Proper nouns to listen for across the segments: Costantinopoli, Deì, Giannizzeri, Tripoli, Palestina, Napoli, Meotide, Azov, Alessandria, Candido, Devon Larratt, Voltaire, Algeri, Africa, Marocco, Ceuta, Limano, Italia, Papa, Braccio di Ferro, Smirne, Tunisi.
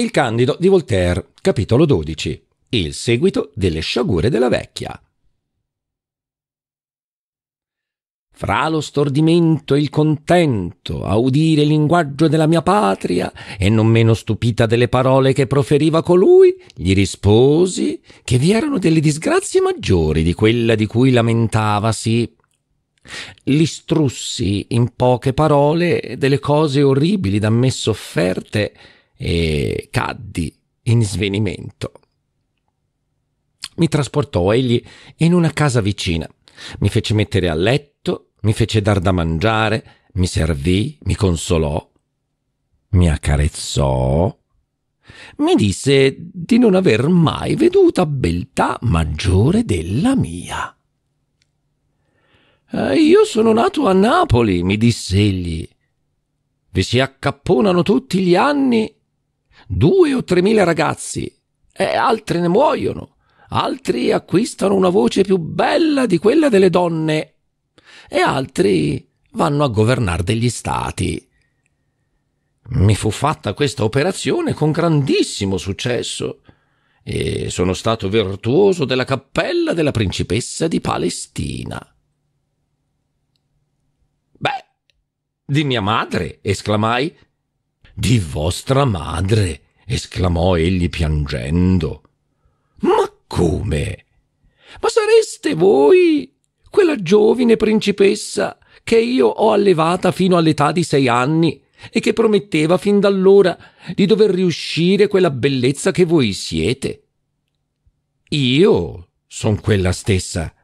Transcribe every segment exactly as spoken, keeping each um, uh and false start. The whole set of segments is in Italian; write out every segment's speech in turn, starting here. Il Candido di Voltaire, capitolo dodici. Il seguito delle sciagure della vecchia. Fra lo stordimento e il contento a udire il linguaggio della mia patria, e non meno stupita delle parole che proferiva colui, gli risposi che vi erano delle disgrazie maggiori di quella di cui lamentavasi. L'istrussi in poche parole delle cose orribili da me sofferte e caddi in svenimento. Mi trasportò egli in una casa vicina, mi fece mettere a letto, mi fece dar da mangiare, mi servì, mi consolò, mi accarezzò, mi disse di non aver mai veduta beltà maggiore della mia. «Io sono nato a Napoli», mi disse egli. «Vi si accapponano tutti gli anni due o tremila ragazzi, e altri ne muoiono, altri acquistano una voce più bella di quella delle donne, e altri vanno a governare degli stati». Mi fu fatta questa operazione con grandissimo successo, e sono stato virtuoso della cappella della principessa di Palestina. «Beh, di mia madre», esclamai. «Di vostra madre», esclamò egli piangendo. «Ma come? Ma sareste voi quella giovine principessa che io ho allevata fino all'età di sei anni e che prometteva fin d'allora di dover riuscire quella bellezza che voi siete? Io son quella stessa.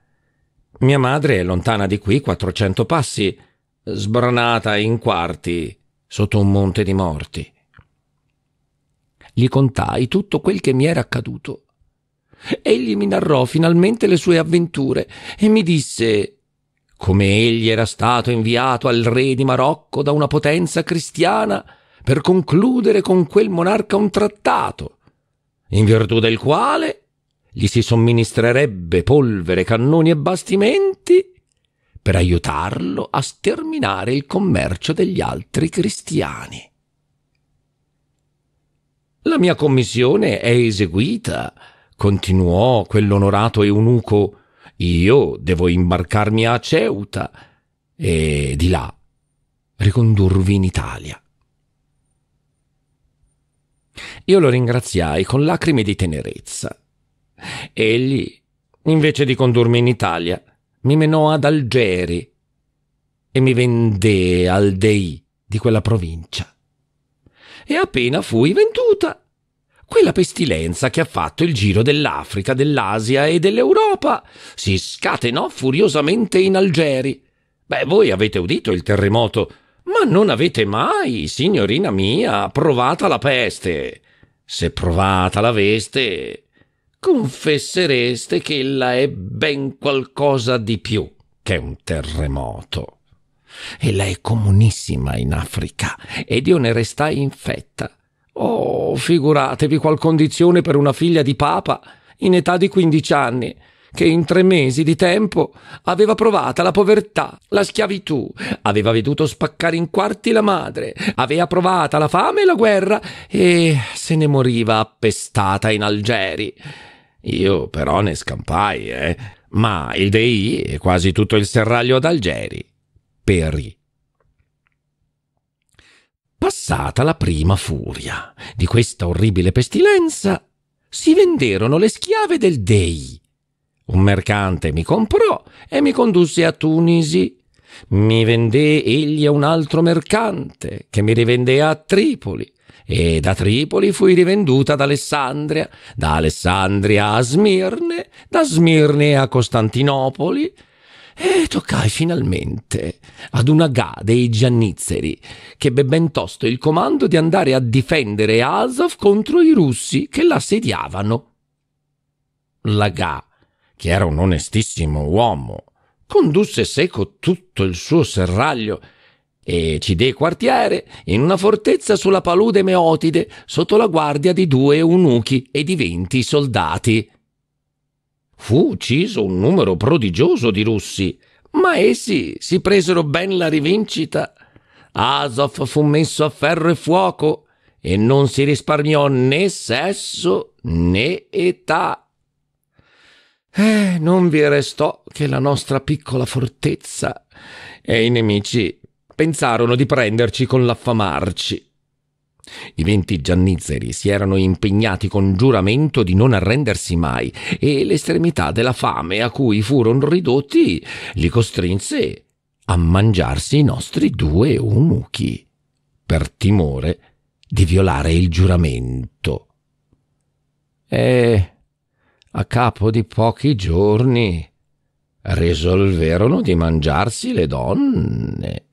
Mia madre è lontana di qui quattrocento passi, sbranata in quarti sotto un monte di morti». Gli contai tutto quel che mi era accaduto. Egli mi narrò finalmente le sue avventure e mi disse come egli era stato inviato al re di Marocco da una potenza cristiana per concludere con quel monarca un trattato, in virtù del quale gli si somministrerebbe polvere, cannoni e bastimenti per aiutarlo a sterminare il commercio degli altri cristiani. «La mia commissione è eseguita», continuò quell'onorato eunuco. «Io devo imbarcarmi a Ceuta e di là ricondurvi in Italia». Io lo ringraziai con lacrime di tenerezza. Egli, invece di condurmi in Italia, mi menò ad Algeri e mi vendé al dei di quella provincia. E appena fui venduta, quella pestilenza che ha fatto il giro dell'Africa, dell'Asia e dell'Europa si scatenò furiosamente in Algeri. Beh, voi avete udito il terremoto, ma non avete mai, signorina mia, provata la peste. Se provata la veste, confessereste che ella è ben qualcosa di più che un terremoto. Ella è comunissima in Africa ed io ne restai infetta. Oh, figuratevi qual condizione per una figlia di Papa in età di quindici anni, che in tre mesi di tempo aveva provata la povertà, la schiavitù, aveva veduto spaccare in quarti la madre, aveva provata la fame e la guerra e se ne moriva appestata in Algeri. Io però ne scampai, eh? Ma il dei e quasi tutto il serraglio ad Algeri perì. Passata la prima furia di questa orribile pestilenza, si venderono le schiave del dei. Un mercante mi comprò e mi condusse a Tunisi. Mi vendé egli a un altro mercante che mi rivendé a Tripoli, e da Tripoli fui rivenduta ad Alessandria, da Alessandria a Smirne, da Smirne a Costantinopoli, e toccai finalmente ad una ga dei Giannizzeri, che ebbe ben tosto il comando di andare a difendere Azov contro i russi che l'assediavano. La ga, che era un onestissimo uomo, condusse seco tutto il suo serraglio e ci diede quartiere in una fortezza sulla palude Meotide, sotto la guardia di due eunuchi e di venti soldati. Fu ucciso un numero prodigioso di russi, ma essi si presero ben la rivincita. Azov fu messo a ferro e fuoco e non si risparmiò né sesso né età. Eh, non vi restò che la nostra piccola fortezza, e i nemici pensarono di prenderci con l'affamarci. I venti Giannizzeri si erano impegnati con giuramento di non arrendersi mai, e l'estremità della fame a cui furono ridotti li costrinse a mangiarsi i nostri due eunuchi, per timore di violare il giuramento. E a capo di pochi giorni risolverono di mangiarsi le donne.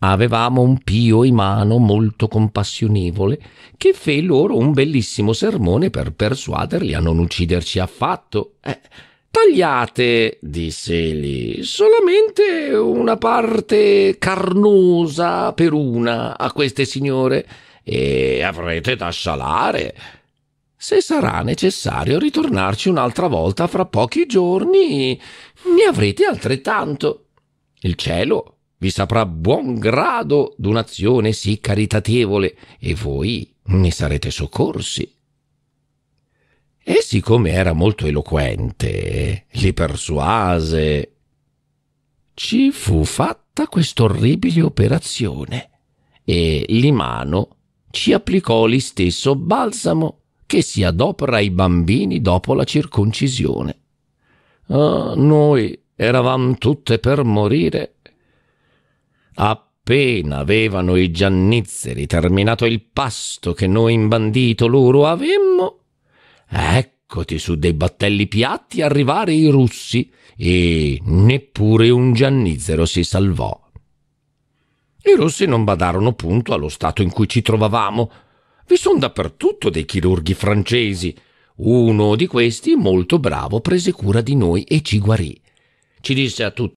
Avevamo un pio in mano molto compassionevole, che fe loro un bellissimo sermone per persuaderli a non ucciderci affatto. Eh, tagliate, diss'egli, solamente una parte carnosa per una a queste signore, e avrete da scialare. Se sarà necessario ritornarci un'altra volta fra pochi giorni, ne avrete altrettanto. Il cielo vi saprà buon grado d'un'azione sì caritatevole, e voi ne sarete soccorsi. E siccome era molto eloquente, li persuase. Ci fu fatta quest'orribile operazione, e Limano ci applicò l'istesso balsamo che si adopera ai bambini dopo la circoncisione. Ah, noi eravamo tutte per morire. Appena avevano i Giannizzeri terminato il pasto che noi imbandito loro avemmo, eccoti su dei battelli piatti arrivare i russi, e neppure un Giannizzero si salvò. I russi non badarono punto allo stato in cui ci trovavamo. Vi son dappertutto dei chirurghi francesi. Uno di questi, molto bravo, prese cura di noi e ci guarì. Ci disse a tutti